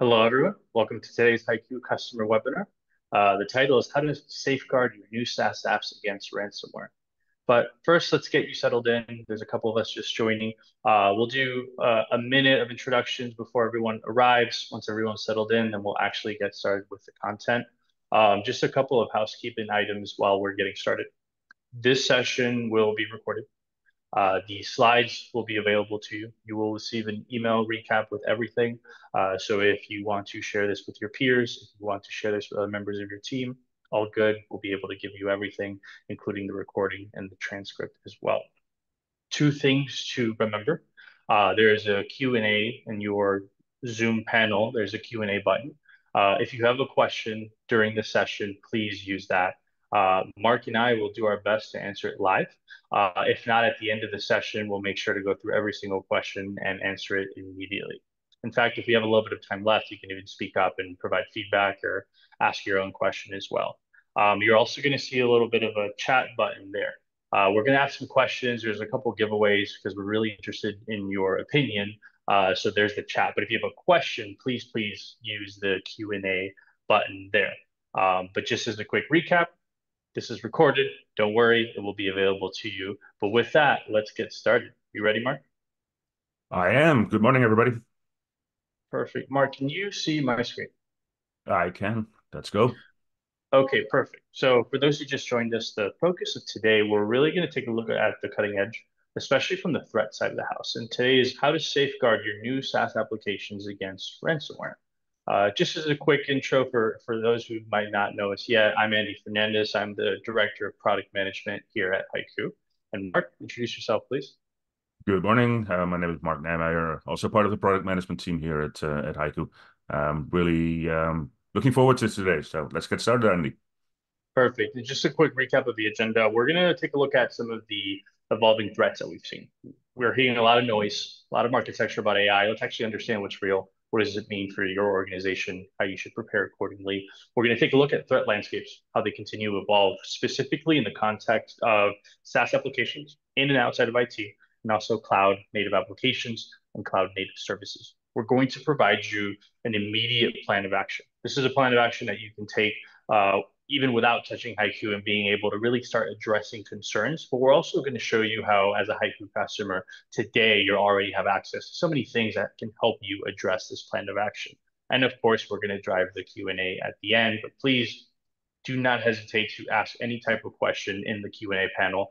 Hello, everyone. Welcome to today's HYCU customer webinar. The title is How to Safeguard Your New SaaS Apps Against Ransomware. But first, let's get you settled in. There's a couple of us just joining. We'll do a minute of introductions before everyone arrives. Once everyone's settled in, then we'll actually get started with the content. Just a couple of housekeeping items while we're getting started. This session will be recorded. The slides will be available to you. You will receive an email recap with everything. So if you want to share this with your peers, if you want to share this with other members of your team, all good. We'll be able to give you everything, including the recording and the transcript as well. Two things to remember. There is a Q&A in your Zoom panel. There's a Q&A button. If you have a question during the session, please use that. Mark and I will do our best to answer it live. If not, at the end of the session, we'll make sure to go through every single question and answer it immediately. In fact, if you have a little bit of time left, you can even speak up and provide feedback or ask your own question as well. You're also going to see a little bit of a chat button there. We're going to ask some questions. There's a couple giveaways because we're really interested in your opinion. So there's the chat. But if you have a question, please use the Q&A button there. But just as a quick recap, this is recorded. Don't worry, it will be available to you. But with that, let's get started. You ready, Mark? I am. Good morning, everybody. Perfect. Mark, can you see my screen? I can. Let's go. Okay, perfect. So for those who just joined us, the focus of today, we're really going to take a look at the cutting edge, especially from the threat side of the house. And today is how to safeguard your new SaaS applications against ransomware. Just as a quick intro for those who might not know us yet, I'm Andy Fernandez. I'm the Director of Product Management here at HYCU. And Mark, introduce yourself, please. Good morning. My name is Mark Nijmeijer, also part of the product management team here at HYCU. I'm really looking forward to today. So let's get started, Andy. Perfect. And just a quick recap of the agenda. We're going to take a look at some of the evolving threats that we've seen. We're hearing a lot of noise, a lot of architecture about AI. Let's actually understand what's real. What does it mean for your organization, how you should prepare accordingly. We're going to take a look at threat landscapes, how they continue to evolve, specifically in the context of SaaS applications in and outside of IT, and also cloud-native applications and cloud-native services. We're going to provide you an immediate plan of action. This is a plan of action that you can take even without touching HYCU and being able to really start addressing concerns. But we're also going to show you how, as a HYCU customer, today you already have access to so many things that can help you address this plan of action. And of course, we're going to drive the Q&A at the end, but please do not hesitate to ask any type of question in the Q&A panel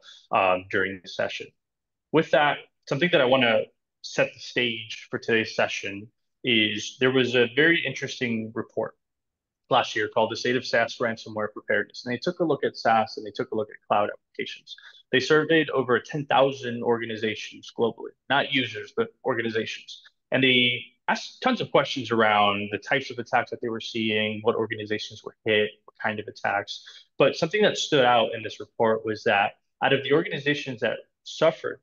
during the session. With that, something that I want to set the stage for today's session is there was a very interesting report last year called the State of SaaS Ransomware Preparedness. And they took a look at SaaS and they took a look at cloud applications. They surveyed over 10,000 organizations globally, not users, but organizations. And they asked tons of questions around the types of attacks that they were seeing, what organizations were hit, what kind of attacks. But something that stood out in this report was that out of the organizations that suffered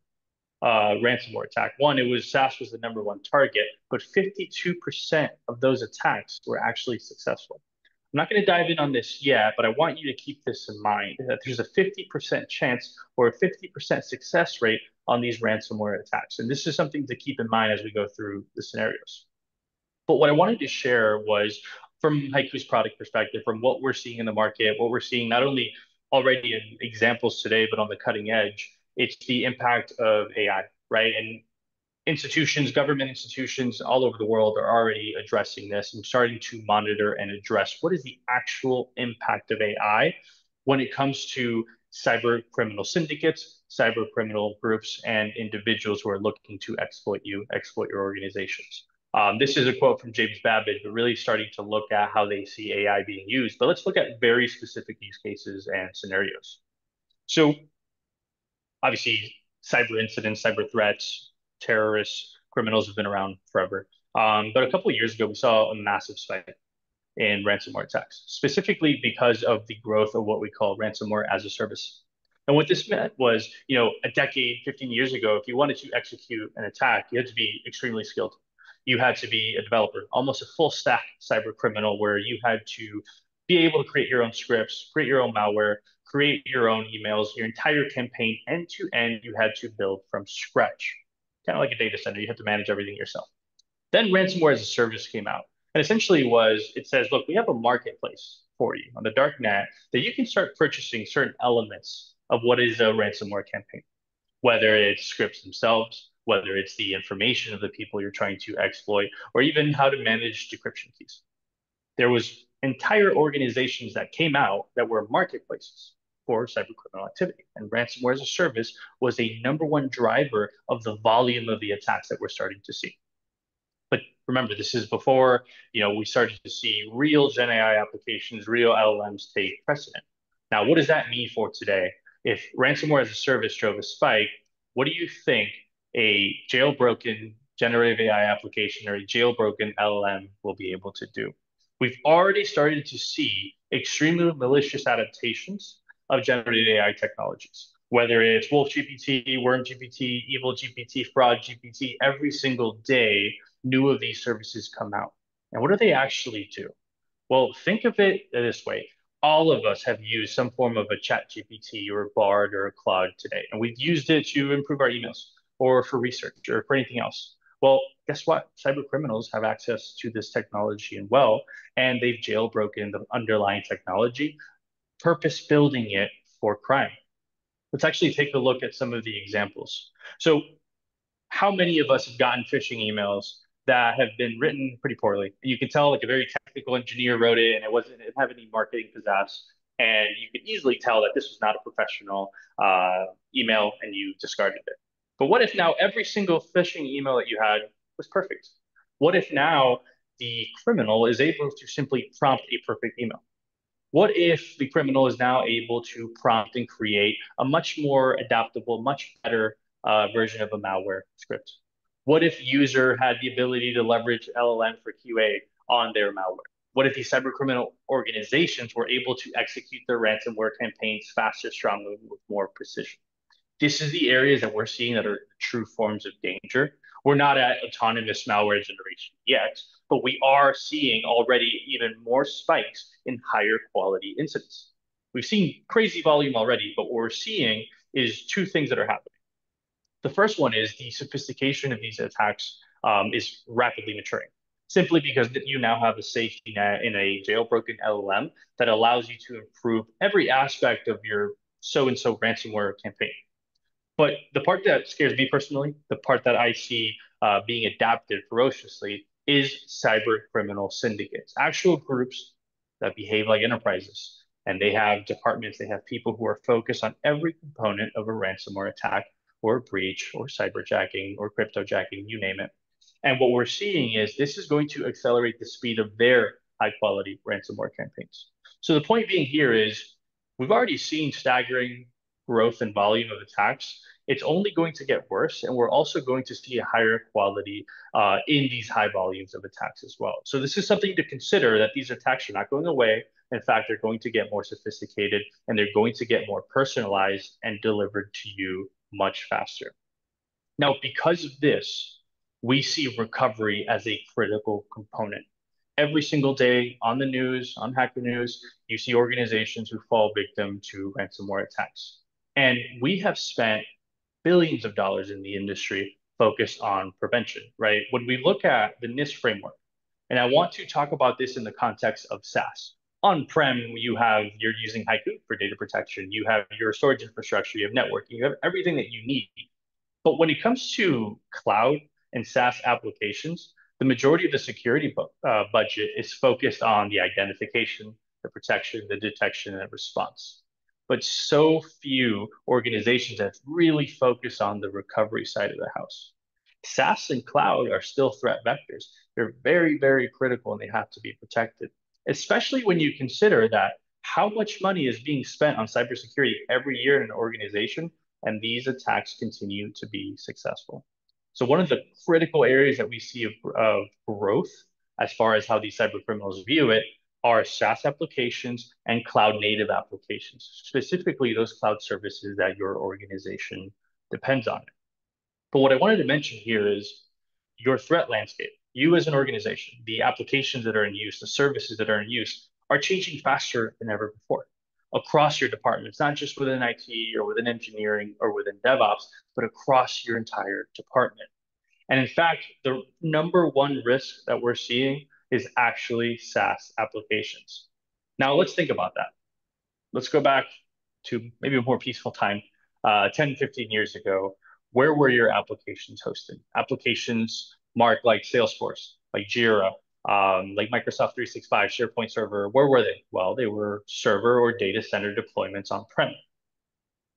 ransomware attack, SaaS was the #1 target, but 52% of those attacks were actually successful. I'm not going to dive in on this yet, but I want you to keep this in mind, that there's a 50% chance or a 50% success rate on these ransomware attacks. And this is something to keep in mind as we go through the scenarios. But what I wanted to share was from HYCU's product perspective, from what we're seeing in the market, what we're seeing not only already in examples today, but on the cutting edge, it's the impact of AI, right? And institutions, government institutions all over the world are already addressing this and starting to monitor and address what is the actual impact of AI when it comes to cyber criminal syndicates, cyber criminal groups, and individuals who are looking to exploit you, exploit your organizations. This is a quote from James Babbage, but really starting to look at how they see AI being used. But let's look at very specific use cases and scenarios. So obviously, cyber incidents, cyber threats, terrorists, criminals have been around forever. But a couple of years ago, we saw a massive spike in ransomware attacks, specifically because of the growth of what we call ransomware as a service. And what this meant was, you know, a decade, 15 years ago, if you wanted to execute an attack, you had to be extremely skilled. You had to be a developer, almost a full stack cyber criminal, where you had to be able to create your own scripts, create your own malware, create your own emails, your entire campaign end to end, you had to build from scratch. Kind of like a data center, you have to manage everything yourself. Then ransomware as a service came out. And essentially it says, look, we have a marketplace for you on the dark net that you can start purchasing certain elements of what is a ransomware campaign, whether it's scripts themselves, whether it's the information of the people you're trying to exploit, or even how to manage decryption keys. There was entire organizations that came out that were marketplaces for cybercriminal activity. And ransomware as a service was a #1 driver of the volume of the attacks that we're starting to see. But remember, this is before, we started to see real Gen AI applications, real LLMs take precedent. Now, what does that mean for today? If ransomware as a service drove a spike, what do you think a jailbroken generative AI application or a jailbroken LLM will be able to do? We've already started to see extremely malicious adaptations of generative AI technologies, whether it's WolfGPT, Worm GPT, evil GPT, fraud GPT. Every single day, new of these services come out. And what do they actually do? Well, think of it this way. All of us have used some form of a chat GPT or a Bard or a Claude today, and we've used it to improve our emails or for research or for anything else. Well, guess what? Cyber criminals have access to this technology and they've jailbroken the underlying technology, purpose building it for crime. Let's actually take a look at some of the examples. So how many of us have gotten phishing emails that have been written pretty poorly? You can tell a very technical engineer wrote it and it didn't have any marketing pizzazz. And you could easily tell that this was not a professional email and you discarded it. But what if now every single phishing email that you had was perfect? What if now the criminal is able to simply prompt a perfect email? What if the criminal is now able to prompt and create a much more adaptable, much better version of a malware script? What if user had the ability to leverage LLM for QA on their malware? What if these cybercriminal organizations were able to execute their ransomware campaigns faster, stronger, with more precision? This is the areas that we're seeing that are true forms of danger. We're not at autonomous malware generation yet, but we are seeing already even more spikes in higher quality incidents. We've seen crazy volume already, but what we're seeing is two things that are happening. The first one is the sophistication of these attacks is rapidly maturing, simply because you now have a safety net in a jailbroken LLM that allows you to improve every aspect of your so-and-so ransomware campaign. But the part that scares me personally, the part that I see being adapted ferociously, is cyber criminal syndicates, actual groups that behave like enterprises. And they have departments, they have people who are focused on every component of a ransomware attack or a breach or cyberjacking or cryptojacking, you name it. And what we're seeing is this is going to accelerate the speed of their high quality ransomware campaigns. So the point being here is we've already seen staggering growth and volume of attacks. It's only going to get worse, and we're also going to see a higher quality in these high volumes of attacks as well. So this is something to consider, that these attacks are not going away. In fact, they're going to get more sophisticated, and they're going to get more personalized and delivered to you much faster. Now, because of this, we see recovery as a critical component. Every single day on the news, on Hacker News, you see organizations who fall victim to ransomware attacks. And we have spent billions of dollars in the industry focused on prevention, right? When we look at the NIST framework, and I want to talk about this in the context of SaaS. On-prem, you're using HYCU for data protection. You have your storage infrastructure, you have networking, you have everything that you need. But when it comes to cloud and SaaS applications, the majority of the security budget is focused on the identification, the protection, the detection, and the response. But so few organizations that really focus on the recovery side of the house. SaaS and cloud are still threat vectors. They're very, very critical, and they have to be protected, especially when you consider that how much money is being spent on cybersecurity every year in an organization, and these attacks continue to be successful. So one of the critical areas that we see of growth as far as how these cyber criminals view it are SaaS applications and cloud-native applications, specifically those cloud services that your organization depends on. But what I wanted to mention here is your threat landscape. You as an organization, the applications that are in use, the services that are in use, are changing faster than ever before across your departments, not just within IT or within engineering or within DevOps, but across your entire department. And in fact, the #1 risk that we're seeing is actually SaaS applications. Now let's think about that. Let's go back to maybe a more peaceful time, 10, 15 years ago. Where were your applications hosted? Applications, Mark, like Salesforce, like Jira, like Microsoft 365, SharePoint Server, where were they? Well, they were server or data center deployments on-prem.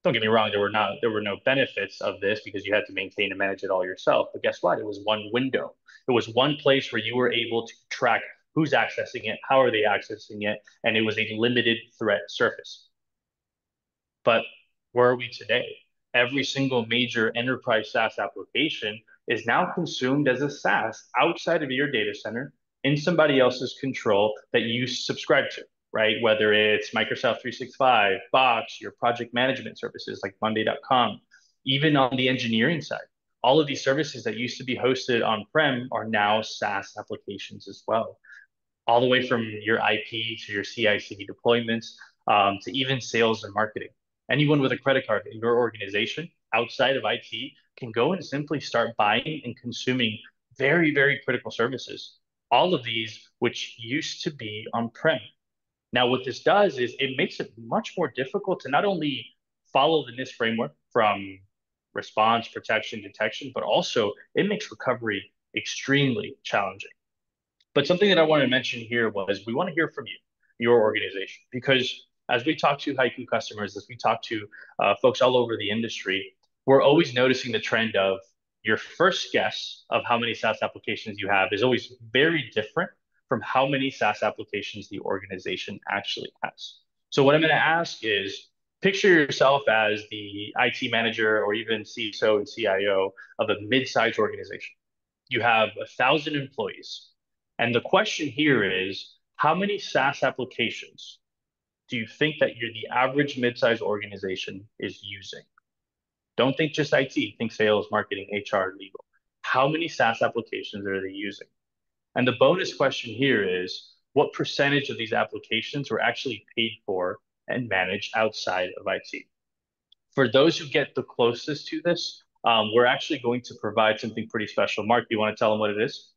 Don't get me wrong, there were no benefits of this because you had to maintain and manage it all yourself. But guess what? It was one window. It was one place where you were able to track who's accessing it, how are they accessing it, and it was a limited threat surface. But where are we today? Every single major enterprise SaaS application is now consumed as a SaaS outside of your data center in somebody else's control that you subscribe to. Right? Whether it's Microsoft 365, Box, your project management services like Monday.com, even on the engineering side, all of these services that used to be hosted on-prem are now SaaS applications as well. All the way from your IP to your CI/CD deployments to even sales and marketing. Anyone with a credit card in your organization outside of IT can go and simply start buying and consuming very, very critical services. All of these, which used to be on-prem. Now, what this does is it makes it much more difficult to not only follow the NIST framework from response, protection, detection, but also it makes recovery extremely challenging. But something that I wanted to mention here was we want to hear from you, your organization, because as we talk to HYCU customers, as we talk to folks all over the industry, we're always noticing the trend of your first guess of how many SaaS applications you have is always very different from how many SaaS applications the organization actually has. So what I'm going to ask is, picture yourself as the IT manager or even CISO and CIO of a mid-sized organization. You have 1,000 employees. And the question here is, how many SaaS applications do you think that you're the average mid-sized organization is using? Don't think just IT, think sales, marketing, HR, legal. How many SaaS applications are they using? And the bonus question here is, what percentage of these applications were actually paid for and managed outside of IT? For those who get the closest to this, we're actually going to provide something pretty special. Mark, do you want to tell them what it is?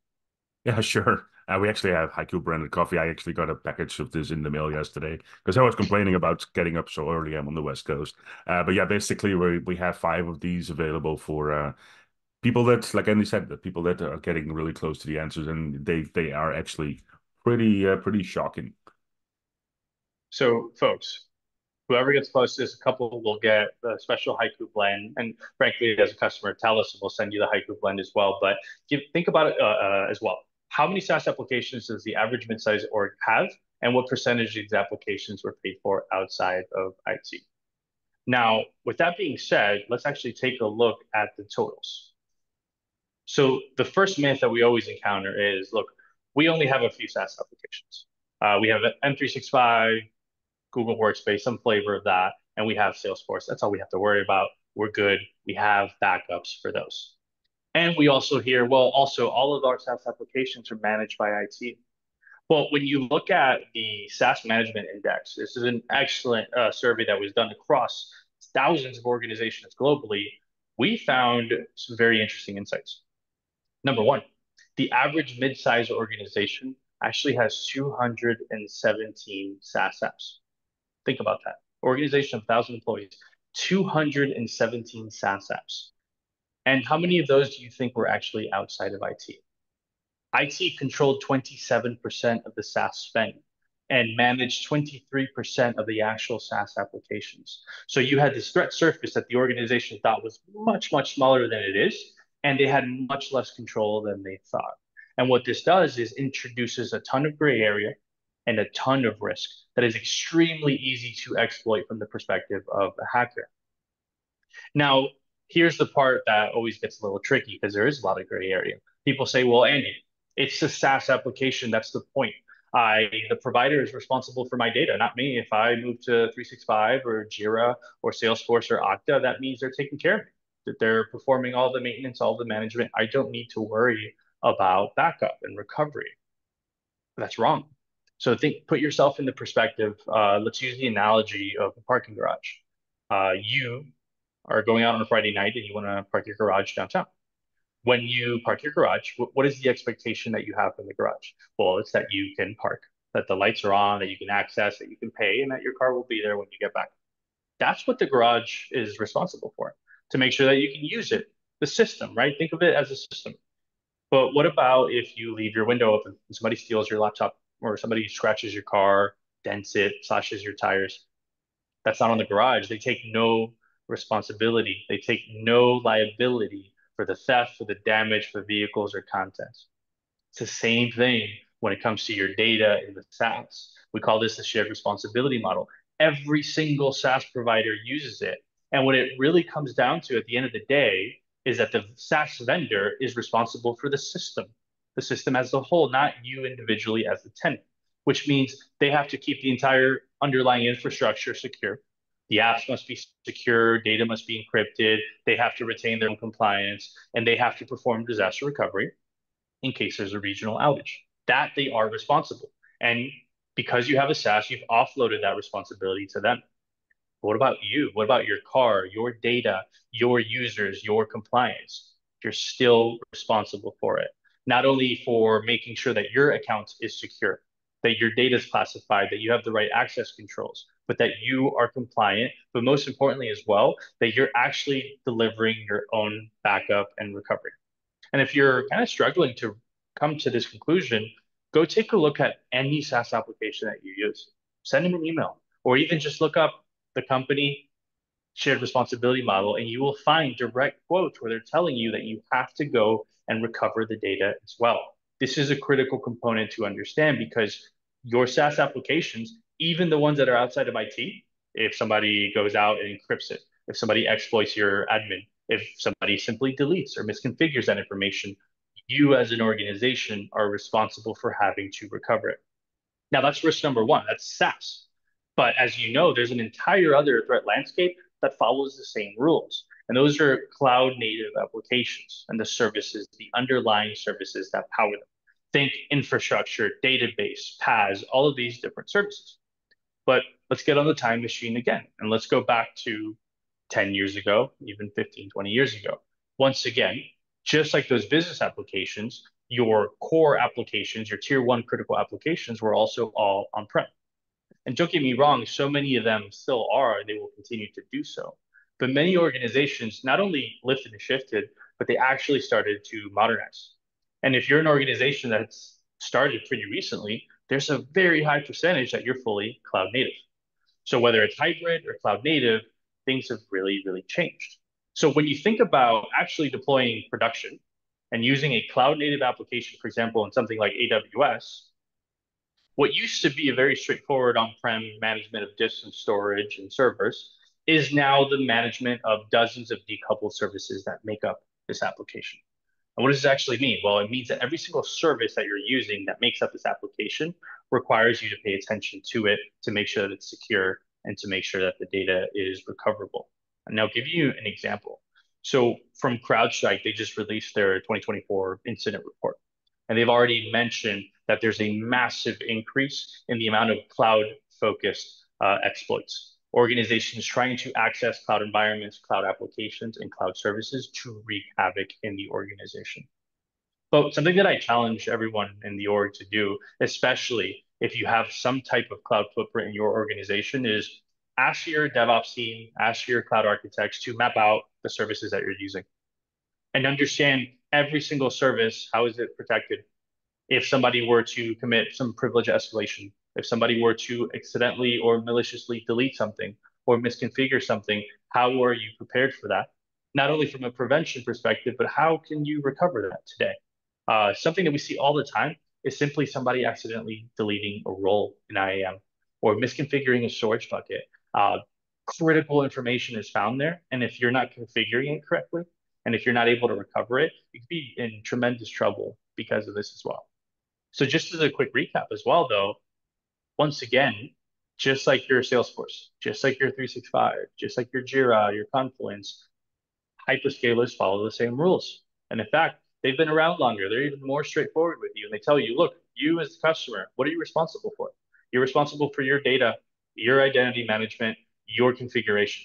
Yeah, sure. We actually have HYCU branded coffee. I actually got a package of this in the mail yesterday because I was complaining about getting up so early. I'm on the West Coast. But yeah, basically we have 5 of these available for people that, like Andy said, the people that are getting really close to the answers, and they are actually pretty shocking. So, folks, whoever gets closest, a couple will get a special HYCU blend. And frankly, as a customer, tell us, and we'll send you the HYCU blend as well. But think about it as well. How many SaaS applications does the average mid-sized org have, and what percentage of these applications were paid for outside of IT? Now, with that being said, let's actually take a look at the totals. So the first myth that we always encounter is, look, we only have a few SaaS applications. We have M365, Google Workspace, some flavor of that, and we have Salesforce. That's all we have to worry about. We're good. We have backups for those. And we also hear, well, also all of our SaaS applications are managed by IT. Well, when you look at the SaaS Management Index, this is an excellent survey that was done across thousands of organizations globally. We found some very interesting insights. Number one, the average mid-sized organization actually has 217 SaaS apps. Think about that. Organization of 1,000 employees, 217 SaaS apps. And how many of those do you think were actually outside of IT? IT controlled 27% of the SaaS spend and managed 23% of the actual SaaS applications. So you had this threat surface that the organization thought was much, much smaller than it is, and they had much less control than they thought. And what this does is introduces a ton of gray area and a ton of risk that is extremely easy to exploit from the perspective of a hacker. Now, here's the part that always gets a little tricky because there is a lot of gray area. People say, well, Andy, it's a SaaS application. That's the point. The provider is responsible for my data, not me. If I move to 365 or Jira or Salesforce or Okta, that means they're taking care of me, that they're performing all the maintenance, all the management. I don't need to worry about backup and recovery. That's wrong. So put yourself in the perspective. Let's use the analogy of a parking garage. You are going out on a Friday night and you want to park your garage downtown. when you park your garage, what is the expectation that you have from the garage? Well, it's that you can park, that the lights are on, that you can access, that you can pay, and that your car will be there when you get back. That's what the garage is responsible for, to make sure that you can use it, the system, right? Think of it as a system. But what about if you leave your window open and somebody steals your laptop, or somebody scratches your car, dents it, slashes your tires? That's not on the garage. They take no responsibility. They take no liability for the theft, for the damage, for vehicles or contents. It's the same thing when it comes to your data in the SaaS. We call this the shared responsibility model. Every single SaaS provider uses it. And what it really comes down to at the end of the day is that the SaaS vendor is responsible for the system as a whole, not you individually as the tenant, which means they have to keep the entire underlying infrastructure secure. The apps must be secure, data must be encrypted, they have to retain their own compliance, and they have to perform disaster recovery in case there's a regional outage. That they are responsible. And because you have a SaaS, you've offloaded that responsibility to them. What about you? What about your car, your data, your users, your compliance? You're still responsible for it, not only for making sure that your account is secure, that your data is classified, that you have the right access controls, but that you are compliant, but most importantly as well, that you're actually delivering your own backup and recovery. And if you're kind of struggling to come to this conclusion, go take a look at any SaaS application that you use. Send them an email, or even just look up the company shared responsibility model, and you will find direct quotes where they're telling you that you have to go and recover the data as well. This is a critical component to understand, because your SaaS applications, even the ones that are outside of IT, if somebody goes out and encrypts it, if somebody exploits your admin, if somebody simply deletes or misconfigures that information, you as an organization are responsible for having to recover it. Now that's risk number one, that's SaaS. But as you know, there's an entire other threat landscape that follows the same rules. And those are cloud native applications and the services, the underlying services that power them. Think infrastructure, database, PaaS, all of these different services. But let's get on the time machine again. And let's go back to 10 years ago, even 15, 20 years ago. Once again, just like those business applications, your core applications, your tier one critical applications were also all on-prem. And don't get me wrong, so many of them still are, and they will continue to do so. But many organizations not only lifted and shifted, but they actually started to modernize. And if you're an organization that's started pretty recently, there's a very high percentage that you're fully cloud native. So whether it's hybrid or cloud native, things have really, really changed. So when you think about actually deploying production and using a cloud native application, for example, in something like AWS, what used to be a very straightforward on-prem management of disks and storage and servers is now the management of dozens of decoupled services that make up this application. And what does this actually mean? Well, it means that every single service that you're using that makes up this application requires you to pay attention to it, to make sure that it's secure and to make sure that the data is recoverable. And I'll give you an example. So from CrowdStrike, they just released their 2024 incident report. And they've already mentioned that there's a massive increase in the amount of cloud-focused exploits. Organizations trying to access cloud environments, cloud applications, and cloud services to wreak havoc in the organization. But something that I challenge everyone in the org to do, especially if you have some type of cloud footprint in your organization, is ask your DevOps team, ask your cloud architects to map out the services that you're using and understand every single service, how is it protected? If somebody were to commit some privilege escalation, if somebody were to accidentally or maliciously delete something or misconfigure something, how are you prepared for that? Not only from a prevention perspective, but how can you recover that today? Something that we see all the time is simply somebody accidentally deleting a role in IAM or misconfiguring a storage bucket. Critical information is found there. And if you're not configuring it correctly, and if you're not able to recover it, you could be in tremendous trouble because of this as well. So just as a quick recap as well, though, once again, just like your Salesforce, just like your 365, just like your Jira, your Confluence, hyperscalers follow the same rules. And in fact, they've been around longer. They're even more straightforward with you. And they tell you, look, you as the customer, what are you responsible for? You're responsible for your data, your identity management, your configuration.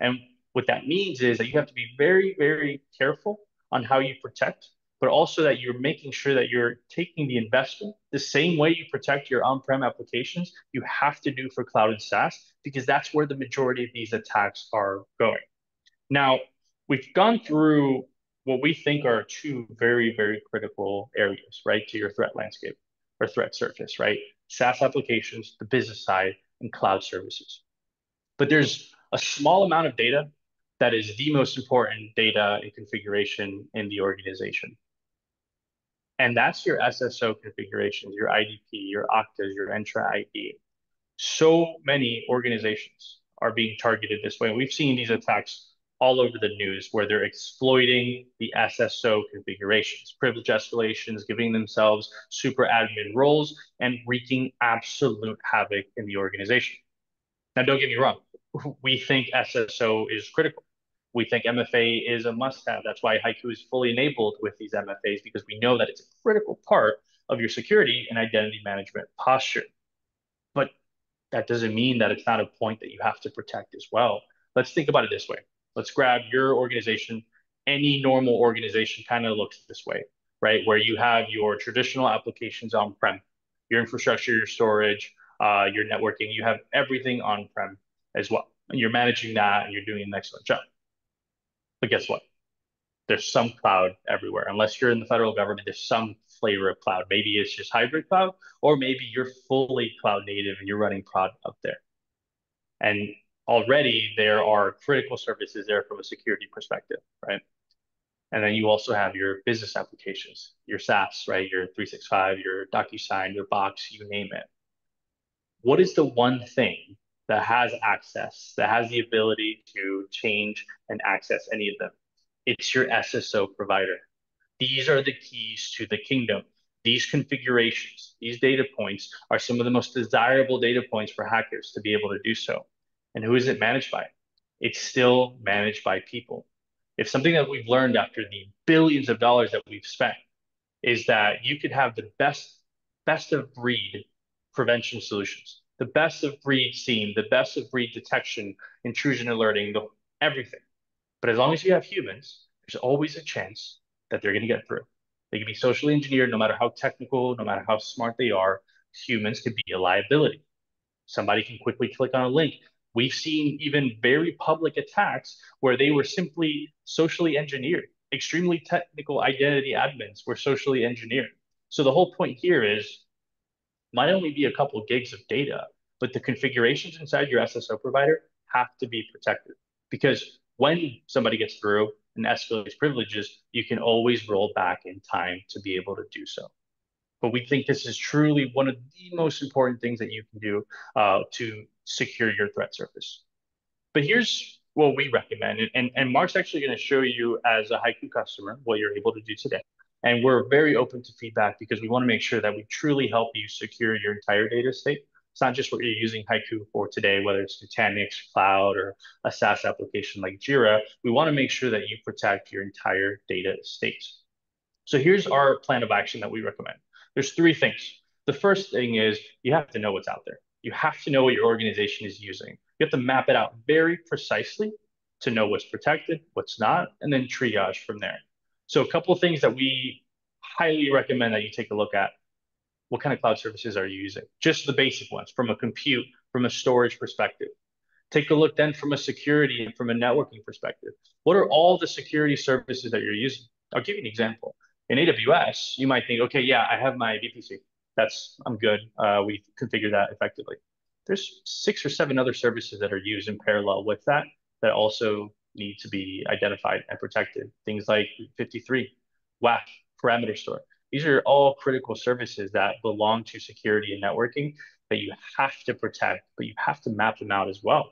And what that means is that you have to be very, very careful on how you protect, but also that you're making sure that you're taking the investment the same way you protect your on-prem applications, you have to do for cloud and SaaS, because that's where the majority of these attacks are going. Now, we've gone through what we think are two very, very critical areas, right, to your threat landscape or threat surface, right? SaaS applications, the business side, and cloud services. But there's a small amount of data that is the most important data and configuration in the organization. And that's your SSO configurations, your IDP, your Oktas, your Entra ID. So many organizations are being targeted this way. We've seen these attacks all over the news where they're exploiting the SSO configurations, privilege escalations, giving themselves super admin roles and wreaking absolute havoc in the organization. Now, don't get me wrong. We think SSO is critical. We think MFA is a must-have. That's why HYCU is fully enabled with these MFAs, because we know that it's a critical part of your security and identity management posture. But that doesn't mean that it's not a point that you have to protect as well. Let's think about it this way. Let's grab your organization. Any normal organization kind of looks this way, right? Where you have your traditional applications on-prem, your infrastructure, your storage, your networking, you have everything on-prem as well. And you're managing that and you're doing an excellent job. But guess what? There's some cloud everywhere. Unless you're in the federal government, there's some flavor of cloud. Maybe it's just hybrid cloud, or maybe you're fully cloud native and you're running prod up there. And already there are critical services there from a security perspective, right? And then you also have your business applications, your SaaS, right? Your 365, your DocuSign, your Box, you name it. What is the one thing that has access, that has the ability to change and access any of them? It's your SSO provider. These are the keys to the kingdom. These configurations, these data points are some of the most desirable data points for hackers to be able to do so. And who is it managed by? It's still managed by people. If something that we've learned after the billions of dollars that we've spent is that you could have the best of breed prevention solutions, the best of breed SIEM, the best of breed detection, intrusion alerting, everything. But as long as you have humans, there's always a chance that they're gonna get through. They can be socially engineered, no matter how technical, no matter how smart they are, humans can be a liability. Somebody can quickly click on a link. We've seen even very public attacks where they were simply socially engineered. Extremely technical identity admins were socially engineered. So the whole point here is, might only be a couple of gigs of data, but the configurations inside your SSO provider have to be protected, because when somebody gets through and escalates privileges, you can always roll back in time to be able to do so. But we think this is truly one of the most important things that you can do to secure your threat surface. But here's what we recommend, and Mark's actually going to show you as a HYCU customer what you're able to do today. And we're very open to feedback, because we want to make sure that we truly help you secure your entire data estate. It's not just what you're using HYCU for today, whether it's Nutanix, cloud, or a SaaS application like Jira. We want to make sure that you protect your entire data estate. So here's our plan of action that we recommend. There's three things. The first thing is you have to know what's out there. You have to know what your organization is using. You have to map it out very precisely to know what's protected, what's not, and then triage from there. So a couple of things that we highly recommend that you take a look at. What kind of cloud services are you using? Just the basic ones from a compute, from a storage perspective. Take a look then from a security and from a networking perspective. What are all the security services that you're using? I'll give you an example. In AWS, you might think, okay, yeah, I have my VPC. I'm good. We configured that effectively. There's 6 or 7 other services that are used in parallel with that that also need to be identified and protected. Things like 53, WAF, parameter store. These are all critical services that belong to security and networking that you have to protect, but you have to map them out as well.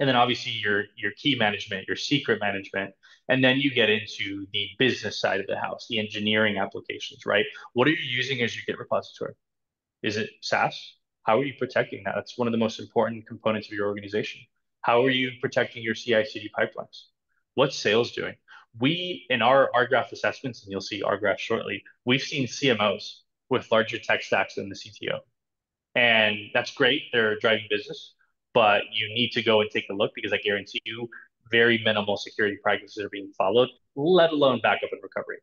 And then obviously your key management, your secret management, and then you get into the business side of the house, the engineering applications, right? What are you using as your Git repository? Is it SaaS? How are you protecting that? That's one of the most important components of your organization. How are you protecting your CI/CD pipelines? What's sales doing? We, in our R-Graph assessments, and you'll see R-Graph shortly, we've seen CMOs with larger tech stacks than the CTO. And that's great, they're driving business, but you need to go and take a look, because I guarantee you very minimal security practices are being followed. let alone backup and recovery.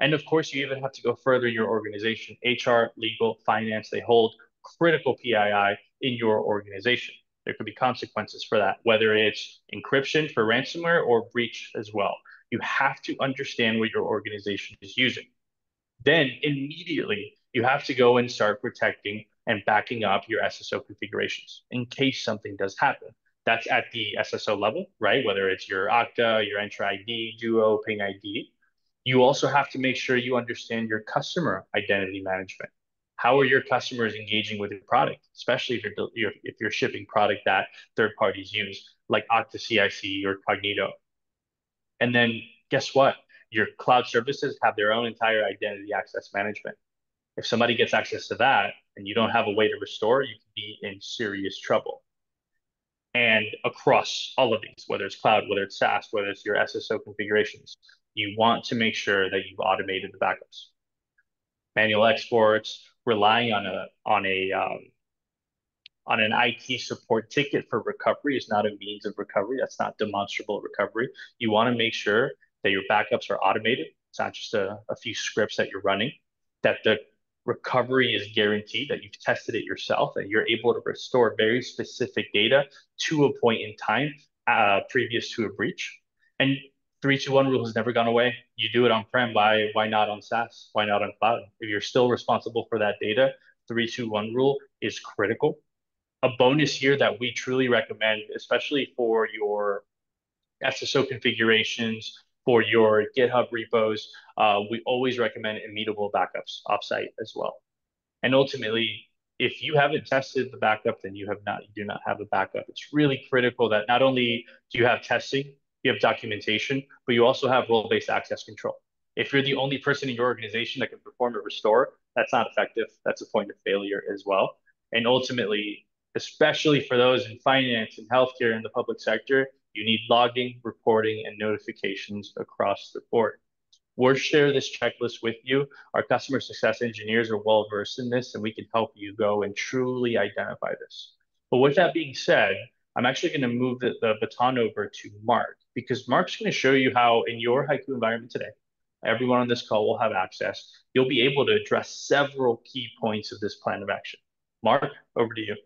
And of course, you even have to go further in your organization. HR, legal, finance, they hold critical PII in your organization. There could be consequences for that, whether it's encryption for ransomware or breach as well. You have to understand what your organization is using. Then immediately, you have to go and start protecting and backing up your SSO configurations in case something does happen. That's at the SSO level, right? Whether it's your Okta, your Entra ID, Duo, Ping ID. You also have to make sure you understand your customer identity management. How are your customers engaging with your product, especially if you're shipping product that third parties use, like Okta CIC or Cognito? And then guess what? Your cloud services have their own entire identity access management. If somebody gets access to that and you don't have a way to restore, you could be in serious trouble. And across all of these, whether it's cloud, whether it's SaaS, whether it's your SSO configurations, you want to make sure that you've automated the backups. Manual exports, relying on an IT support ticket for recovery is not a means of recovery. That's not demonstrable recovery. You want to make sure that your backups are automated. It's not just a few scripts that you're running, that the recovery is guaranteed, that you've tested it yourself, that you're able to restore very specific data to a point in time previous to a breach. And 3-2-1 rule has never gone away. You do it on-prem, why not on SaaS? Why not on cloud? If you're still responsible for that data, 3-2-1 rule is critical. A bonus here that we truly recommend, especially for your SSO configurations, for your GitHub repos, we always recommend immutable backups offsite as well. And ultimately, if you haven't tested the backup, then you do not have a backup. It's really critical that not only do you have testing, you have documentation, but you also have role-based access control. If you're the only person in your organization that can perform a restore, that's not effective. That's a point of failure as well. And ultimately, especially for those in finance and healthcare and the public sector, you need logging, reporting, and notifications across the board. We'll share this checklist with you. Our customer success engineers are well-versed in this, and we can help you go and truly identify this. But with that being said, I'm actually going to move the baton over to Mark, because Mark's going to show you how in your HYCU environment today, everyone on this call will have access. You'll be able to address several key points of this plan of action. Mark, over to you.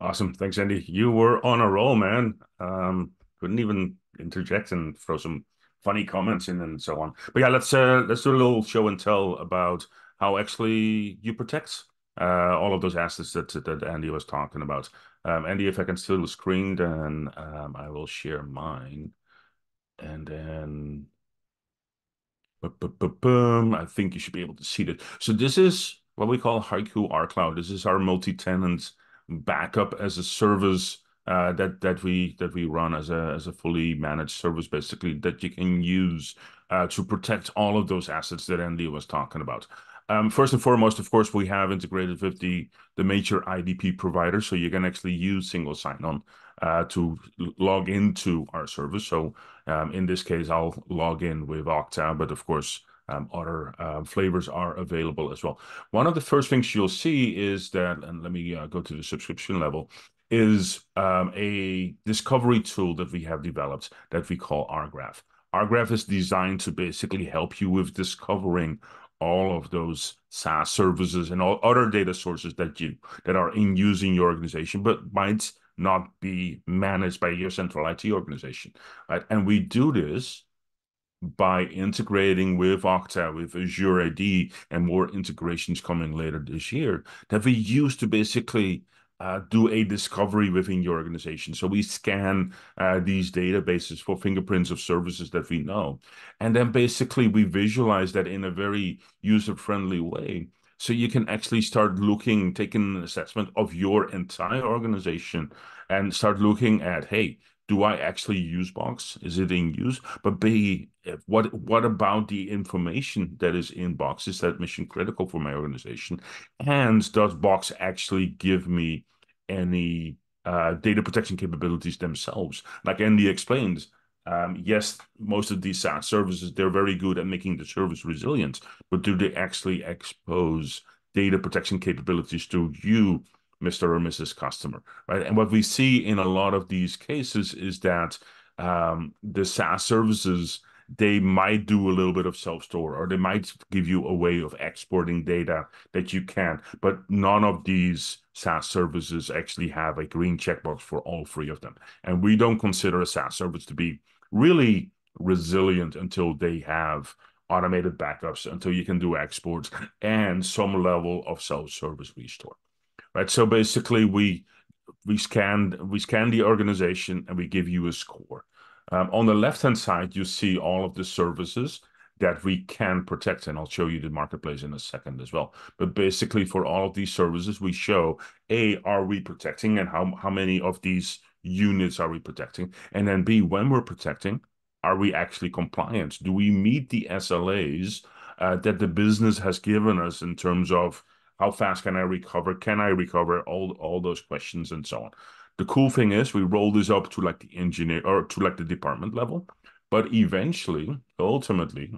Awesome. Thanks, Andy. You were on a roll, man. Couldn't even interject and throw some funny comments in and so on. But yeah, let's do a little show and tell about how actually you protect all of those assets that Andy was talking about. Andy, if I can steal the screen, then I will share mine. And then, I think you should be able to see that. So this is what we call HYCU R-Cloud. This is our multi-tenant backup as a service that we run as a fully managed service, basically, that you can use to protect all of those assets that Andy was talking about. First and foremost, of course, we have integrated with the major IDP providers, so you can actually use single sign-on to log into our service. So in this case, I'll log in with Okta, but of course, other flavors are available as well. One of the first things you'll see is that, and let me go to the subscription level, is a discovery tool that we have developed that we call R-Graph. R-Graph is designed to basically help you with discovering all of those SaaS services and all other data sources that are in use in your organization, but might not be managed by your central IT organization, right? And we do this by integrating with Okta, with Azure AD, and more integrations coming later this year, that we use to basically do a discovery within your organization. So we scan these databases for fingerprints of services that we know. And then basically we visualize that in a very user-friendly way. So you can actually start looking, taking an assessment of your entire organization and start looking at, hey, do I actually use Box? Is it in use? But B, what about the information that is in Box? Is that mission critical for my organization? And does Box actually give me any data protection capabilities themselves? Like Andy explained, yes, most of these SaaS services, they're very good at making the service resilient, but do they actually expose data protection capabilities to you, Mr. or Mrs. Customer, right? And what we see in a lot of these cases is that the SaaS services they might do a little bit of self-store, or they might give you a way of exporting data that you can. But none of these SaaS services actually have a green checkbox for all three of them. And we don't consider a SaaS service to be really resilient until they have automated backups, until you can do exports and some level of self-service restore, right? So basically, we scan the organization and we give you a score. On the left-hand side, you see all of the services that we can protect, and I'll show you the marketplace in a second as well. But basically, for all of these services, we show, A, are we protecting, and how many of these units are we protecting? And then B, when we're protecting, are we actually compliant? Do we meet the SLAs that the business has given us in terms of how fast can I recover? Can I recover? All those questions and so on. The cool thing is we roll this up to like the engineer or to like the department level, but eventually, ultimately,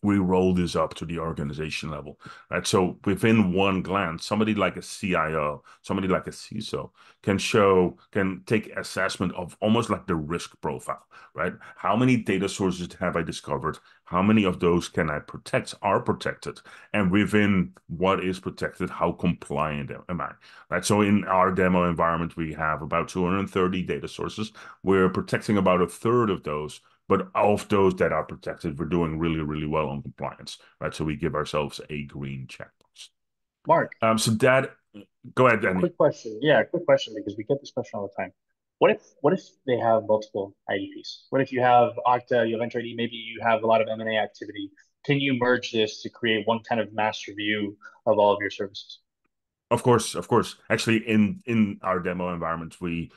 we roll this up to the organization level, right? So within one glance, somebody like a CIO, somebody like a CISO can take assessment of almost like the risk profile, right? How many data sources have I discovered? How many of those can I protect, are protected? And within what is protected, how compliant am I, right? So in our demo environment, we have about 230 data sources. We're protecting about 1/3 of those. But of those that are protected, we're doing really, really well on compliance, right? So we give ourselves a green checkbox. Mark. So that, go ahead, Andy. Quick question. Yeah, quick question, because we get this question all the time. What if they have multiple IDPs? What if you have Okta, you have Entra ID, maybe you have a lot of M&A activity? Can you merge this to create one kind of master view of all of your services? Of course, of course. Actually, in our demo environment, we're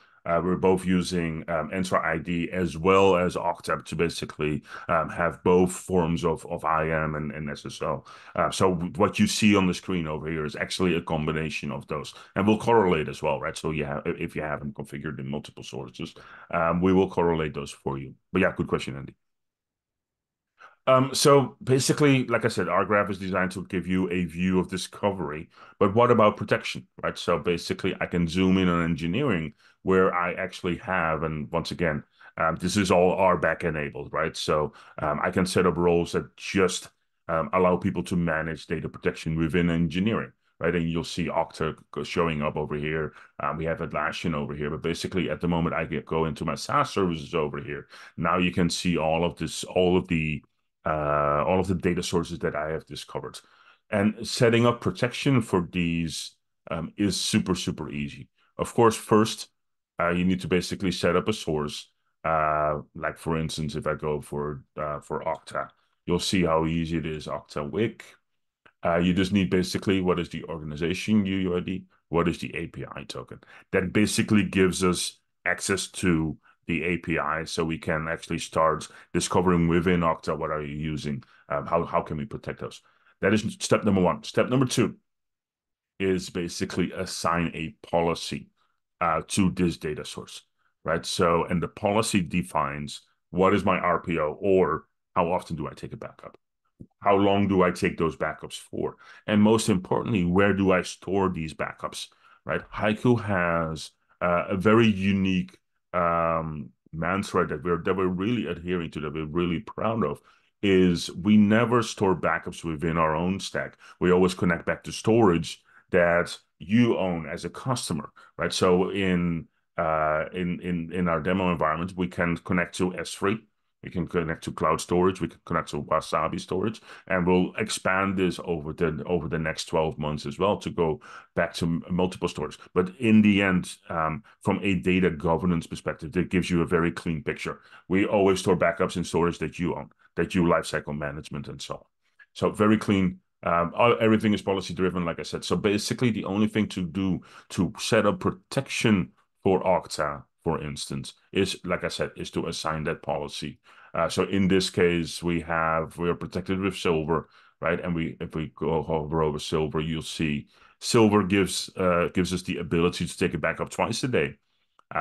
both using Entra ID as well as Okta to basically have both forms of IAM and SSO. So what you see on the screen over here is actually a combination of those, and we'll correlate as well, right? So if you haven't configured in multiple sources, we will correlate those for you. But yeah, good question, Andy. So basically, like I said, R-Graph is designed to give you a view of discovery, but what about protection, right? So basically, I can zoom in on engineering where I actually have, and once again, this is all RBAC enabled, right? So I can set up roles that just allow people to manage data protection within engineering, right? And you'll see Okta showing up over here. We have Atlassian over here, but basically at the moment I go into my SaaS services over here. Now you can see all of this, all of the data sources that I have discovered. And setting up protection for these is super, super easy. Of course, first, you need to basically set up a source. Like, for instance, if I go for Okta, you'll see how easy it is, Okta Wik. You just need basically what is the organization UUID, what is the API token. That basically gives us access to the API, so we can actually start discovering within Okta what are you using, how can we protect us. That is step number one. Step number two is basically assign a policy to this data source, right? So, and the policy defines what is my RPO, or how often do I take a backup? How long do I take those backups for? And most importantly, where do I store these backups, right? HYCU has a very unique mantra that we're really adhering to, that we're really proud of, is we never store backups within our own stack. We always connect back to storage that you own as a customer, right? So in our demo environment, we can connect to S3, we can connect to cloud storage, we can connect to Wasabi storage, and we'll expand this over the next 12 months as well to go back to multiple storage. But in the end, from a data governance perspective, that gives you a very clean picture. We always store backups in storage that you own, that you lifecycle management and so on. So very clean. Everything is policy driven, like I said. So basically, the only thing to do to set up protection for Okta, for instance, is, like I said, is to assign that policy. So in this case, we are protected with silver, right? And if we go hover over silver, you'll see silver gives us the ability to take a backup twice a day.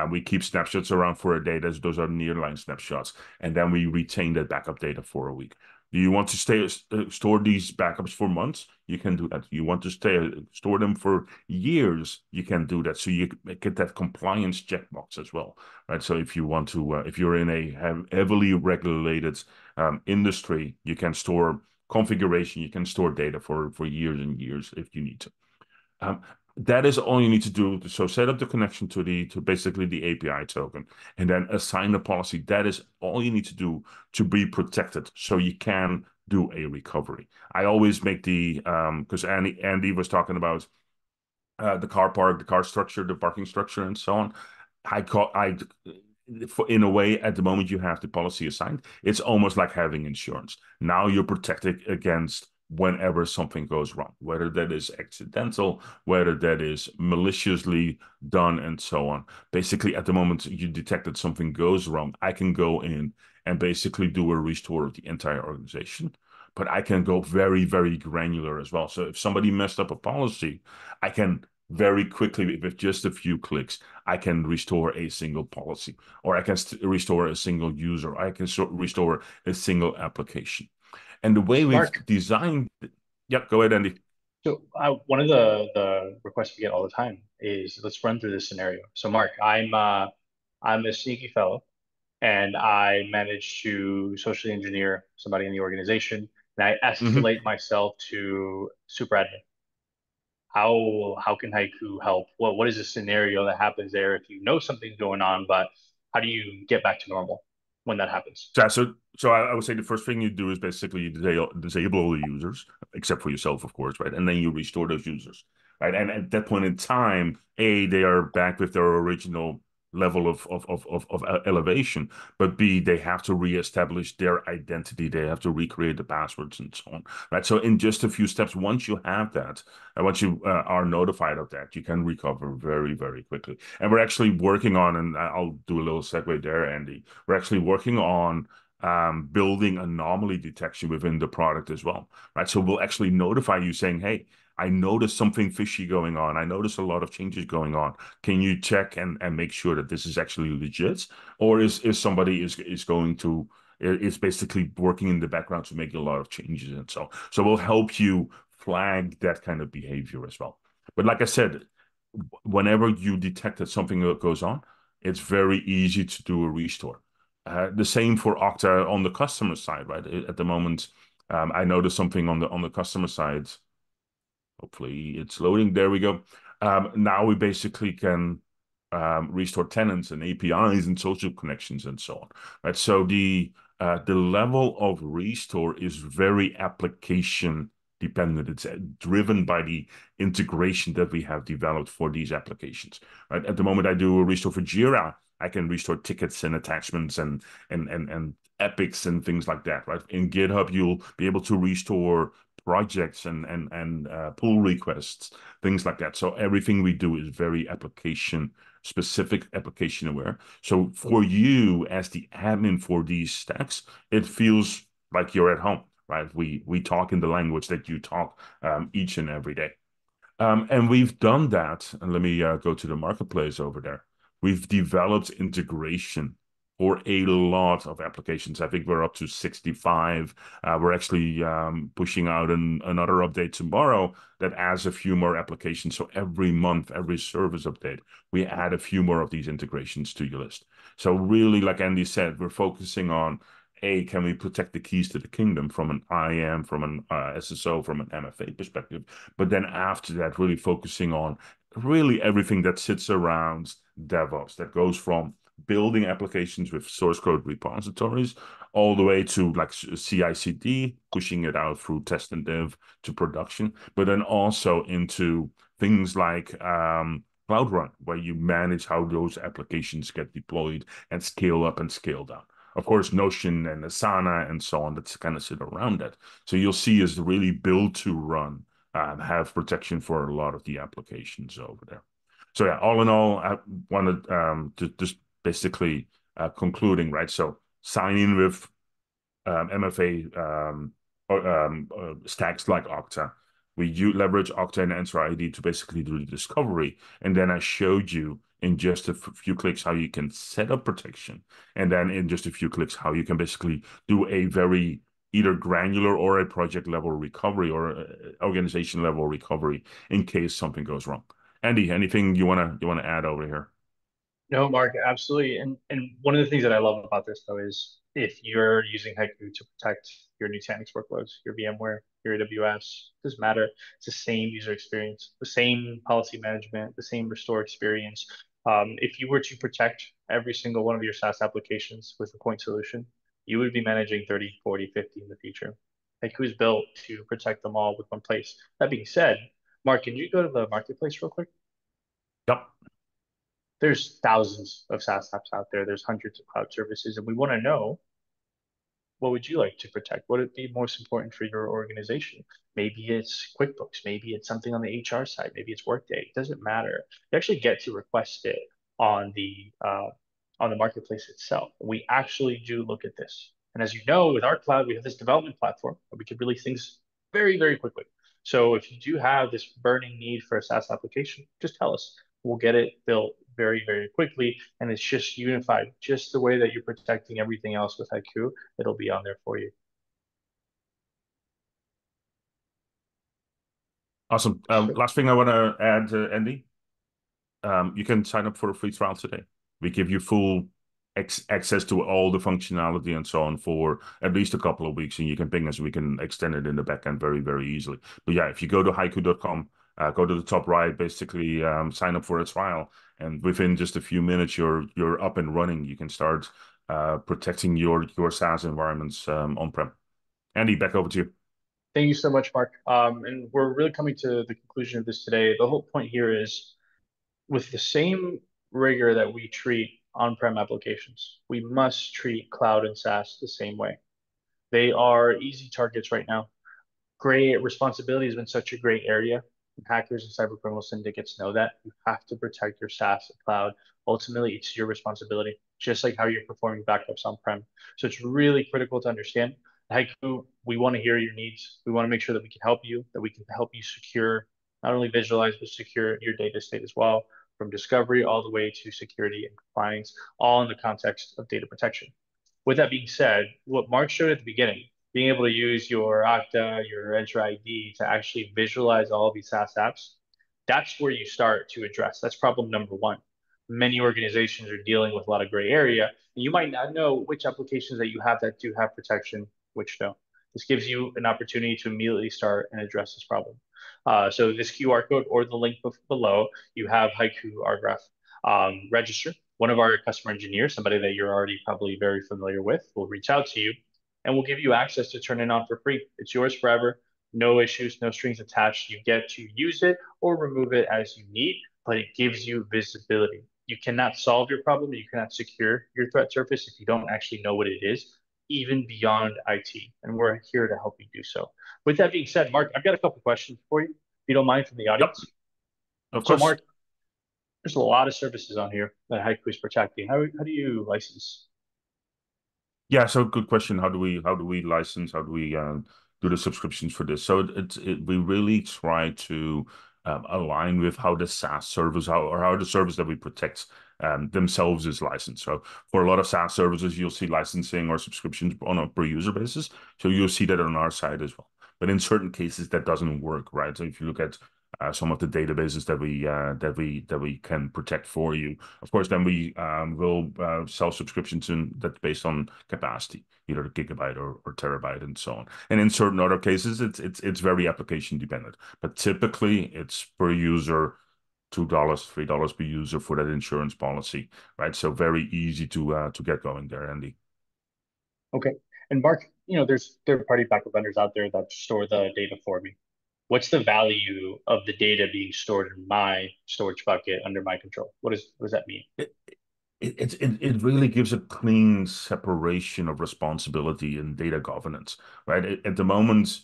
We keep snapshots around for a day. Those are nearline snapshots, and then we retain that backup data for a week, You want to store these backups for months? You can do that. You want to store them for years? You can do that. So you get that compliance checkbox as well, right? So if you want to, if you're in a heavily regulated industry, you can store configuration, you can store data for years and years if you need to. That is all you need to do. So set up the connection to basically the API token, and then assign the policy. That is all you need to do to be protected, so you can do a recovery. I always make the because Andy was talking about the car park, the car structure, the parking structure, and so on. In a way, at the moment you have the policy assigned, it's almost like having insurance. Now you're protected against whenever something goes wrong, whether that is accidental, whether that is maliciously done, and so on. Basically, at the moment you detect that something goes wrong, I can go in and basically do a restore of the entire organization, but I can go very, very granular as well. So if somebody messed up a policy, I can very quickly, with just a few clicks, I can restore a single policy, or I can restore a single user, I can restore a single application. And the way we've designed, yeah, go ahead, Andy. So one of the requests we get all the time is, let's run through this scenario. So Mark, I'm a sneaky fellow, and I managed to socially engineer somebody in the organization, and I escalate myself to super admin. How can HYCU help? What is the scenario that happens there if you know something's going on, but how do you get back to normal when that happens? So I would say the first thing you do is basically you disable all the users, except for yourself, of course, right? And then you restore those users, right? And at that point in time, they are back with their original level of elevation, but B, they have to reestablish their identity. They have to recreate the passwords and so on, right? So in just a few steps, once you have that, and once you are notified of that, you can recover very, very quickly. And we're actually working on, and I'll do a little segue there, Andy, we're actually working on building anomaly detection within the product as well, right? So we'll actually notify you saying, hey, I noticed something fishy going on. I noticed a lot of changes going on. Can you check and make sure that this is actually legit? Or is somebody is basically working in the background to make a lot of changes and so on. So we'll help you flag that kind of behavior as well. But like I said, whenever you detect that something goes on, it's very easy to do a restore. The same for Okta on the customer side, right? At the moment, I noticed something on the customer side. Hopefully it's loading. There we go. Now we basically can restore tenants and APIs and social connections and so on. Right. So the level of restore is very application dependent. It's driven by the integration that we have developed for these applications. Right. At the moment, I do a restore for Jira. I can restore tickets and attachments and epics and things like that. Right. In GitHub, you'll be able to restore projects and pull requests, things like that. So everything we do is very application specific, application aware. So for you as the admin for these stacks, it feels like you're at home, right? We talk in the language that you talk each and every day. And we've done that. And let me go to the marketplace over there. We've developed integration for a lot of applications. I think we're up to 65. We're actually pushing out another update tomorrow that adds a few more applications. So every month, every service update, we add a few more of these integrations to your list. So really, like Andy said, we're focusing on, A, can we protect the keys to the kingdom from an IAM, from an SSO, from an MFA perspective? But then after that, really focusing on really everything that sits around DevOps, that goes from building applications with source code repositories all the way to like CI/CD, pushing it out through test and dev to production, but then also into things like Cloud Run, where you manage how those applications get deployed and scale up and scale down. Of course, Notion and Asana and so on, that's kind of sit around that. So you'll see us really build to run, have protection for a lot of the applications over there. So yeah, all in all, I wanted to just basically concluding, right? So sign in with MFA stacks like Okta. We leverage Okta and Entra ID to basically do the discovery. And then I showed you in just a few clicks how you can set up protection. And then in just a few clicks, how you can basically do a very either granular or a project level recovery or organization level recovery in case something goes wrong. Andy, anything you wanna add over here? No, Mark, absolutely. And one of the things that I love about this though is if you're using HYCU to protect your Nutanix workloads, your VMware, your AWS, it doesn't matter. It's the same user experience, the same policy management, the same restore experience. If you were to protect every single one of your SaaS applications with a point solution, you would be managing 30, 40, 50 in the future. HYCU is built to protect them all with one place. That being said, Mark, can you go to the marketplace real quick? Yep. There's thousands of SaaS apps out there. There's hundreds of cloud services, and we want to know, what would you like to protect? What would be most important for your organization? Maybe it's QuickBooks. Maybe it's something on the HR side. Maybe it's Workday. It doesn't matter. You actually get to request it on the marketplace itself. We actually do look at this. And as you know, with our cloud, we have this development platform where we can release things very, very quickly. So if you do have this burning need for a SaaS application, just tell us. We'll get it built very, very quickly. And it's just unified. Just the way that you're protecting everything else with HYCU, it'll be on there for you. Awesome. Last thing I want to add, Andy, you can sign up for a free trial today. We give you full access to all the functionality and so on for at least a couple of weeks, and you can ping us. We can extend it in the back end very, very easily. But yeah, if you go to HYCU.com, go to the top right, basically sign up for a trial, and within just a few minutes, you're up and running. You can start protecting your SaaS environments on-prem. Andy, back over to you. Thank you so much, Mark. And we're really coming to the conclusion of this today. The whole point here is with the same rigor that we treat on-prem applications, we must treat cloud and SaaS the same way. They are easy targets right now. Gray responsibility has been such a gray area. Hackers and cybercriminal syndicates know that. You have to protect your SaaS and cloud. Ultimately, it's your responsibility, just like how you're performing backups on-prem. So it's really critical to understand. At HYCU, we want to hear your needs. We want to make sure that we can help you, secure, not only visualize, but secure your data state as well, from discovery all the way to security and compliance, all in the context of data protection. With that being said, what Mark showed at the beginning, being able to use your Okta, your Entra ID to actually visualize all of these SaaS apps, that's where you start to address. That's problem number one. Many organizations are dealing with a lot of gray area, and you might not know which applications that you have that do have protection, which don't. This gives you an opportunity to immediately start and address this problem. So this QR code or the link below, you have HYCU R-Graph. Register. One of our customer engineers, somebody that you're already probably very familiar with, will reach out to you, and we'll give you access to turn it on for free. It's yours forever, no issues, no strings attached. You get to use it or remove it as you need, but it gives you visibility. You cannot solve your problem. You cannot secure your threat surface if you don't actually know what it is, even beyond IT. And we're here to help you do so. With that being said, Mark, I've got a couple of questions for you, if you don't mind, from the audience. Yep. Of course. So Mark, there's a lot of services on here that HYCU is protecting. How do you license? Yeah, so good question. How do we license? How do we do the subscriptions for this? So we really try to align with how the SaaS service, how the service that we protect themselves is licensed. So for a lot of SaaS services, you'll see licensing or subscriptions on a per user basis. So you'll see that on our side as well. But in certain cases, that doesn't work, right? So if you look at some of the databases that we can protect for you. Of course, then we will sell subscriptions in that's based on capacity, either gigabyte or terabyte, and so on. And in certain other cases, it's very application dependent. But typically, it's per user, $2, $3 per user for that insurance policy, right? So very easy to get going there, Andy. Okay, and Mark, you know, there's third-party backup vendors out there that store the data for me. What's the value of the data being stored in my storage bucket under my control? What does that mean? It really gives a clean separation of responsibility in data governance, right? At the moment,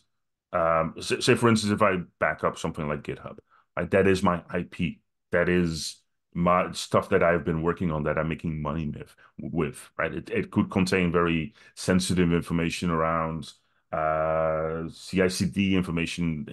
say for instance, if I back up something like GitHub, right, that is my IP. That is my stuff that I've been working on that I'm making money with, right? It could contain very sensitive information around CI/CD information,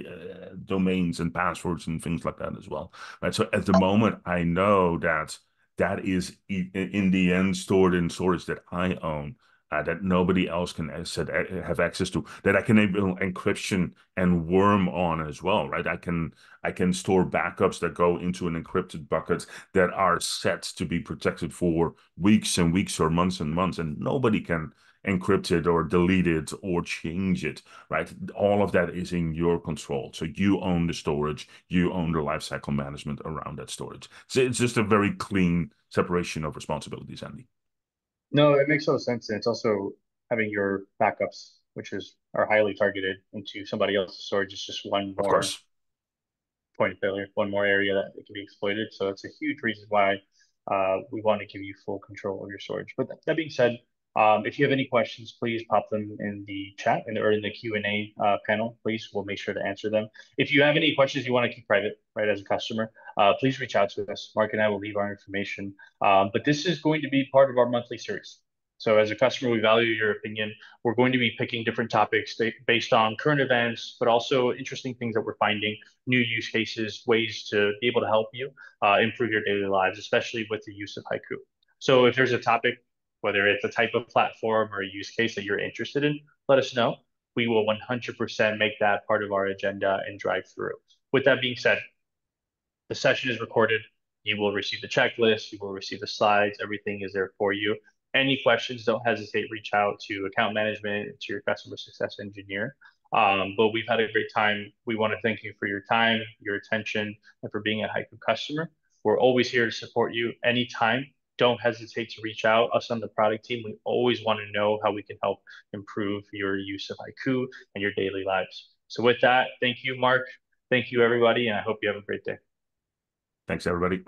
domains and passwords and things like that as well, right? So at the moment, I know that that is in the end stored in storage that I own, that nobody else can have access to, that I can enable encryption and worm on as well, right? I can store backups that go into an encrypted bucket that are set to be protected for weeks and weeks or months and months, and nobody can encrypt it or delete it or change it, right? All of that is in your control. So you own the storage, you own the lifecycle management around that storage. So it's just a very clean separation of responsibilities, Andy. No, it makes total sense. And it's also having your backups, which are highly targeted into somebody else's storage. It's just one more point of failure, one more area that it can be exploited. So it's a huge reason why we want to give you full control of your storage. But that being said, if you have any questions, please pop them in the chat or in the Q&A panel, please. We'll make sure to answer them. If you have any questions you want to keep private, right, as a customer, please reach out to us. Mark and I will leave our information. But this is going to be part of our monthly series. So as a customer, we value your opinion. We're going to be picking different topics based on current events, but also interesting things that we're finding, new use cases, ways to be able to help you improve your daily lives, especially with the use of HYCU. So if there's a topic, whether it's a type of platform or a use case that you're interested in, let us know. We will 100% make that part of our agenda and drive through. With that being said, the session is recorded. You will receive the checklist. You will receive the slides. Everything is there for you. Any questions, don't hesitate. Reach out to account management, to your customer success engineer. But we've had a great time. We want to thank you for your time, your attention, and for being a HYCU customer. We're always here to support you anytime. Don't hesitate to reach out. Us on the product team, we always want to know how we can help improve your use of HYCU and your daily lives. So with that, thank you, Mark. Thank you, everybody, and I hope you have a great day. Thanks, everybody.